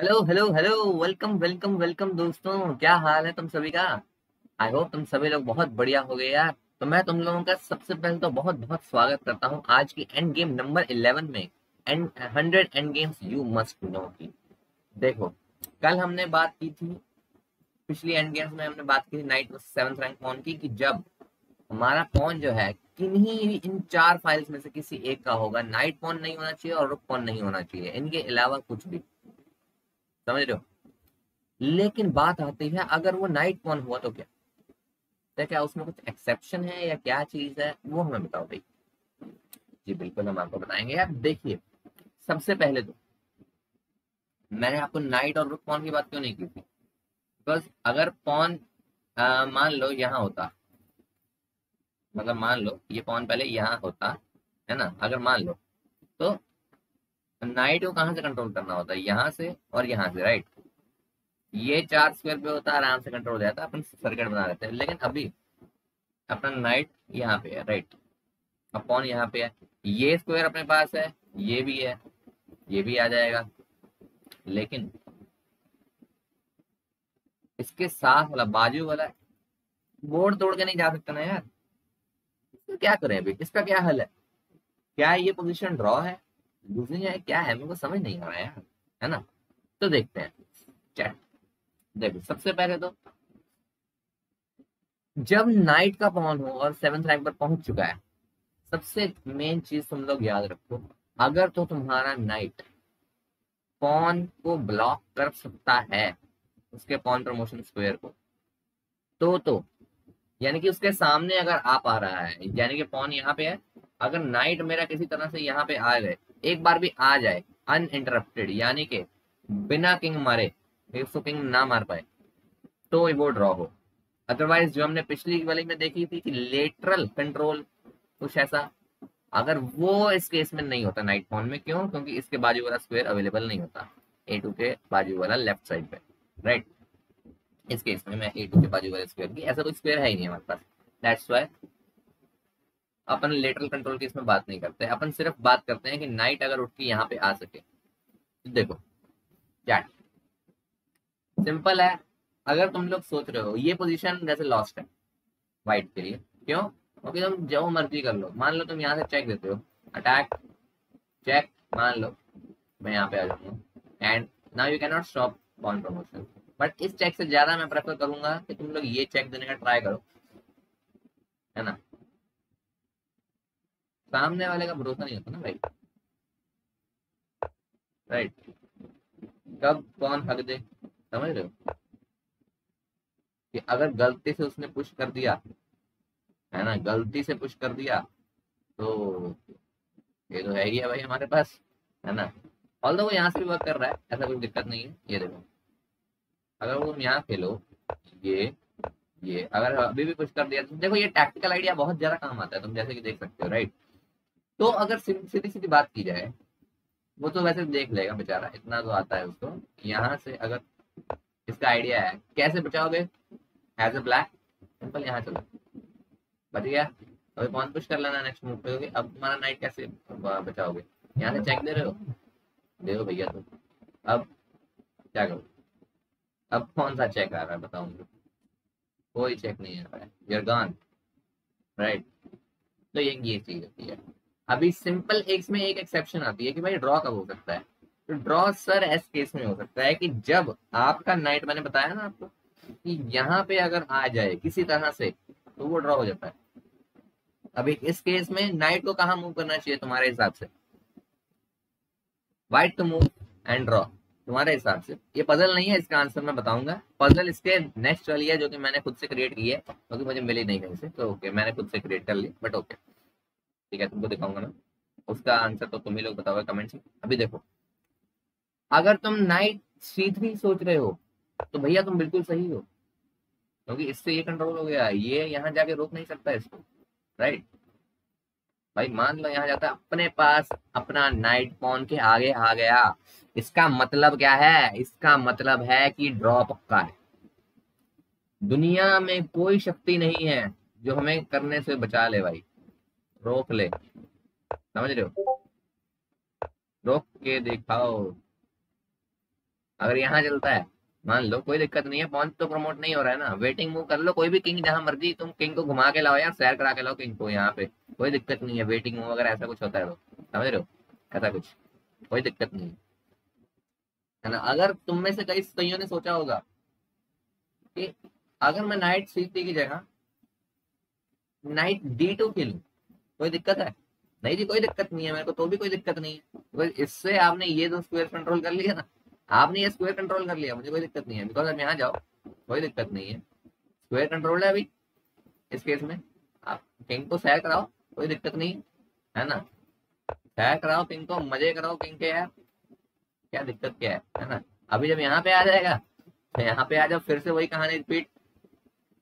Hello hello hello, welcome welcome welcome दोस्तों, क्या हाल है तुम सभी का। आई होप तुम सभी लोग बहुत बढ़िया हो गए यार। तो मैं तुम लोगों का सबसे पहले तो बहुत बहुत स्वागत करता हूं आज की एंड गेम नंबर 11 में, 100 and games you must know की। देखो, कल हमने बात की थी, पिछली एंड गेम्स में हमने बात की थी knight versus 7th rank pawn की, कि जब हमारा पॉन जो है किन्हीं इन चार फाइल्स में से किसी एक का होगा। नाइट पॉन नहीं होना चाहिए और रुक पॉन नहीं होना चाहिए, इनके अलावा कुछ भी, समझ रहे हो। लेकिन बात आती है अगर वो नाइट पॉन हुआ तो क्या उसमें कुछ एक्सेप्शन है या क्या चीज है, वो हमें बताओ भाई। जी बिल्कुल, हम आपको बताएंगे यार। देखिए, सबसे पहले तो मैंने आपको नाइट और रुक पॉन की बात क्यों नहीं की थी, बिकॉज अगर पॉन मान लो यहाँ होता, मतलब मान लो ये पॉन पहले यहाँ होता है ना, अगर मान लो तो नाइट को कहां से कंट्रोल करना होता है, यहाँ से और यहाँ से, राइट। ये चार स्क्वायर पे होता, आराम से कंट्रोल हो जाता, अपन सर्किट बना लेते हैं। लेकिन अभी अपना नाइट यहाँ पे है, राइट, अपॉन यहाँ पे है, ये स्क्वायर अपने पास है, ये भी है, ये भी आ जाएगा। लेकिन इसके साथ वाला, बाजू वाला, बोर्ड तोड़ के नहीं जा सकता ना यार। तो क्या करें अभी, इसका क्या हल है? क्या ये पोजिशन ड्रॉ है, दूसरी है, क्या है, मेरे को समझ नहीं आ रहा यार, है ना। तो देखते हैं चैट। देखो, सबसे पहले तो जब नाइट का पॉन हो और 7th रैंक पर पहुंच चुका है, सबसे मेन चीज तुम लोग याद रखो, अगर तो तुम्हारा नाइट पॉन को ब्लॉक कर सकता है, उसके पॉन प्रमोशन स्क्वायर को, तो यानी कि उसके सामने अगर आप आ रहा है, यानी कि पॉन यहाँ पे है, अगर नाइट मेरा किसी तरह से यहाँ पे आ गए, एक बार भी आ जाए अनइंटरप्टेड, यानी कि बिना किंग मारे, उसको किंग ना मार पाए, तो वो ड्रॉ हो। अदरवाइज जो हमने पिछली वाली में देखी थी कि लेटरल कंट्रोल, कुछ ऐसा, अगर वो इस केस में नहीं होता नाइट पॉन में। क्यों? क्योंकि इसके बाजू वाला स्क्वायर अवेलेबल नहीं होता, A2 के बाजू वाला लेफ्ट साइड पे, राइट। इस केस में मैं A2 के बाजू वाले स्क्वायर की, ऐसा कोई स्क्वायर है ही नहीं हमारे पास, दैट्स व्हाई अपन लेटरल कंट्रोल की इसमें बात नहीं करते। अपन सिर्फ बात करते हैं कि नाइट अगर उठ के यहाँ पे आ सके तो देखो चैट, सिंपल है। अगर तुम लोग सोच रहे हो ये पोजीशन जैसे लॉस्ट है वाइट के लिए, क्यों? क्योंकि तुम जो मर्जी कर लो, मान लो तुम यहाँ से चेक देते हो, अटैक चेक, मान लो मैं यहाँ पे आ जाऊंगा, and now you can not stop pawn promotion. But इस चेक से ज्यादा मैं प्रेफर करूंगा कि तुम लोग ये चेक देने का ट्राई करो, है ना। सामने वाले का भरोसा नहीं होता ना भाई, राइट, कब कौन हक दे, समझ रहे हो। कि अगर गलती से उसने पुश कर दिया, है ना, गलती से पुश कर दिया, तो ये तो है ही है भाई हमारे पास, है ना। ऑल्दो वो यहाँ से भी वर्क कर रहा है, ऐसा कोई दिक्कत नहीं है। ये देखो, अगर तुम यहाँ खेलो, ये अगर अभी भी पुश कर दिया, देखो ये टैक्टिकल आइडिया बहुत ज्यादा काम आता है, तुम जैसे कि देख सकते हो, राइट। तो अगर सीधी सीधी बात की जाए, वो तो वैसे देख लेगा बेचारा, इतना तो आता है उसको। यहाँ से अगर इसका आइडिया है, कैसे बचाओगे एज ए ब्लैक, सिंपल यहाँ चलो, बच गया। अभी पॉन पुश कर लेना नेक्स्ट मूव पे, होगी। अब तुम्हारा नाइट कैसे बचाओगे, यहाँ से चेक दे रहे हो, देखो भैया तुम अब क्या करो, अब कौन सा चेक आ रहा है बताओ मुझे, कोई चेक नहीं आ रहा है, you're gone, right? तो ये चीज होती है। अभी सिंपल इसमें एक एक्सेप्शन आती है कि भाई ड्रॉ कब हो सकता है, तो ड्रॉ सर ऐसे केस में हो सकता है कि जब आपका नाइट, मैंने बताया ना आपको कि यहाँ पे अगर आ जाए किसी तरह से, तो वो ड्रॉ हो जाता है। अभी इस केस में नाइट को कहाँ मूव करना चाहिए तुम्हारे हिसाब से? White to move and draw, तुम्हारे हिसाब से। ये पजल नहीं है, इसका आंसर मैं बताऊंगा। पजल इसके नेक्स्ट वाली है जो कि मैंने खुद से क्रिएट की है, क्योंकि मुझे मिली नहीं कहीं से, तो ओके मैंने खुद से क्रिएट कर ली, बट ओके ठीक है, तुमको दिखाऊंगा मैं उसका आंसर, तो तुम ही लोग बताओगे कमेंट्स में। अभी देखो, अगर तुम नाइट C3 सोच रहे हो तो भैया तुम बिल्कुल सही हो, क्योंकि इससे ये कंट्रोल हो गया, ये यहाँ जाके रोक नहीं सकता इसको, राइट भाई। मान लो यहाँ जाता, अपने पास अपना नाइट पॉन के आगे आ गया, इसका मतलब क्या है? इसका मतलब है कि ड्रॉ पक्का है। दुनिया में कोई शक्ति नहीं है जो हमें करने से बचा ले भाई, रोक ले, समझ रहे हो, रोक के दिखाओ। अगर यहाँ चलता है मान लो, कोई दिक्कत नहीं है, पॉइंट तो प्रमोट नहीं हो रहा है ना। वेटिंग मूव कर लो, कोई भी किंग जहां मर्जी, तुम किंग को घुमा के लाओ या सैर करा के लाओ किंग को, यहाँ पे कोई दिक्कत नहीं है। वेटिंग मूव अगर ऐसा कुछ होता है तो समझ रहे हो, ऐसा कुछ कोई दिक्कत नहीं है ना। अगर तुम में से कईयों ने सोचा होगा कि अगर मैं नाइट c3 की जगह नाइट d2 खेलूं कोई दिक्कत है? नहीं जी, कोई दिक्कत नहीं है मेरे को, तो भी कोई दिक्कत नहीं है। इससे आपने ये दो स्क्वायर कंट्रोल कर लिया ना, आपने ये स्क्वायर कंट्रोल कर लिया, मुझे कोई दिक्कत नहीं है। बिकॉज आप यहाँ जाओ, कोई दिक्कत नहीं है, स्क्वायर कंट्रोल है। अभी इस केस में आप किंग को सैर कराओ, कोई दिक्कत नहीं है ना। सैर कराओ किंग को, मजे कराओ किंग के, यार क्या दिक्कत क्या है ना। अभी जब यहाँ पे आ जाएगा तो यहाँ पे आ जाओ, फिर से वही कहानी रिपीट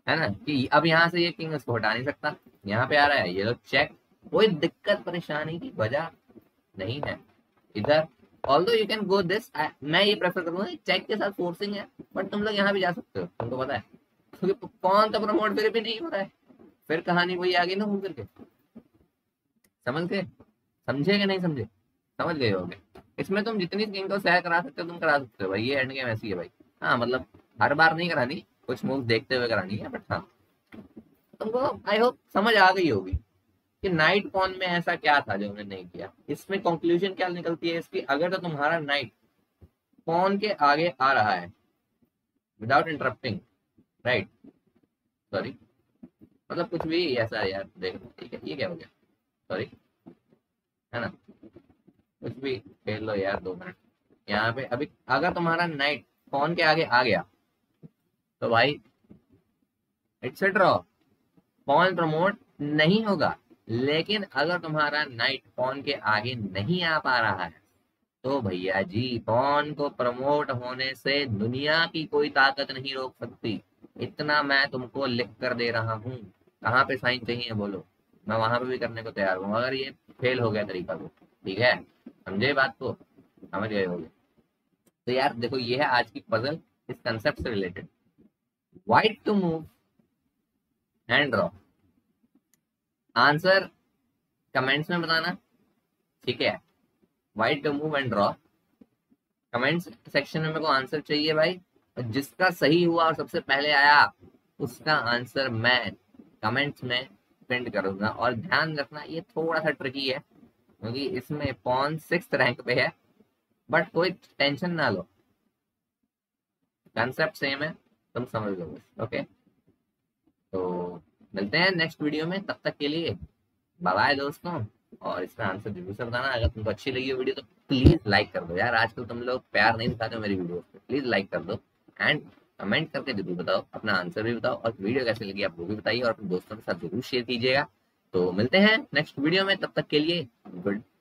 है ना, कि अब यहाँ से ये किंग उसको हटा नहीं सकता। यहाँ पे आ रहा है ये लोग चेक, कोई दिक्कत परेशानी की वजह नहीं है इधर। Although you can go this, मैं ये प्रेफर करूंगा चेक के साथ फोर्सिंग है, बट तुम लोग यहाँ भी जा सकते हो, तुमको पता है, क्योंकि पॉन तो प्रमोट फिर भी नहीं हो रहा है। फिर कहानी वही आ गई ना घूम करके। समझ गए? समझे कि नहीं समझे? समझ गए होगे। इसमें तुम जितनी किंग को सैर करा सकते हो तुम करा सकते हो भाई, ये एंड गेम ऐसी है भाई। हाँ मतलब हर बार नहीं करानी, कुछ मूव देखते हुए करानी है, बट हाँ तुमको आई होप समझ आ गई होगी कि नाइट पॉन में ऐसा क्या था जो हमने नहीं किया। इसमें कंक्लूजन क्या निकलती है इसकी, अगर तो तुम्हारा नाइट पॉन के आगे आ रहा है विदाउट इंटरप्टिंग, राइट, सॉरी मतलब कुछ भी ऐसा यार, देखो ठीक है, ये क्या हो गया, सॉरी है ना, कुछ भी खेल लो यार 2 मिनट। यहाँ पे अभी अगर तुम्हारा नाइट पॉन के आगे आ गया तो भाई एटसेट्रा पॉन प्रमोट नहीं होगा। लेकिन अगर तुम्हारा नाइट पॉन के आगे नहीं आ पा रहा है तो भैया जी पॉन को प्रमोट होने से दुनिया की कोई ताकत नहीं रोक सकती। इतना मैं तुमको लिख कर दे रहा हूँ। कहाँ पे साइन चाहिए बोलो, मैं वहां पे भी करने को तैयार हूँ, अगर ये फेल हो गया तरीका तो ठीक है। समझे बात को? समझ गए होंगे। तो यार देखो ये है आज की पजल, इस कंसेप्ट से related, white to move and draw. Answer comments में बताना ठीक है। White to move and draw, comments section में मेरे को आंसर चाहिए भाई, और जिसका सही हुआ और सबसे पहले आया उसका आंसर मैं कमेंट्स में प्रिंट करूंगा। और ध्यान रखना ये थोड़ा सा ट्रिकी है क्योंकि इसमें पॉन 6th रैंक पे है, बट कोई टेंशन ना लो, कंसेप्ट सेम है, तुम समझ लो। ओके तो मिलते हैं नेक्स्ट वीडियो में, तब तक के लिए बाय बाय दोस्तों। और इसका आंसर जरूर से बताना। अगर तुमको अच्छी लगी हो वीडियो तो प्लीज लाइक कर दो यार, आजकल तुम लोग प्यार नहीं दिखाते हो मेरी वीडियो पे, प्लीज लाइक कर दो एंड कमेंट करके जरूर बताओ, अपना आंसर भी बताओ, और वीडियो कैसी लगी आप वो भी बताइए, और अपने दोस्तों के साथ जरूर शेयर कीजिएगा। तो मिलते हैं नेक्स्ट वीडियो में, तब तक के लिए गुड।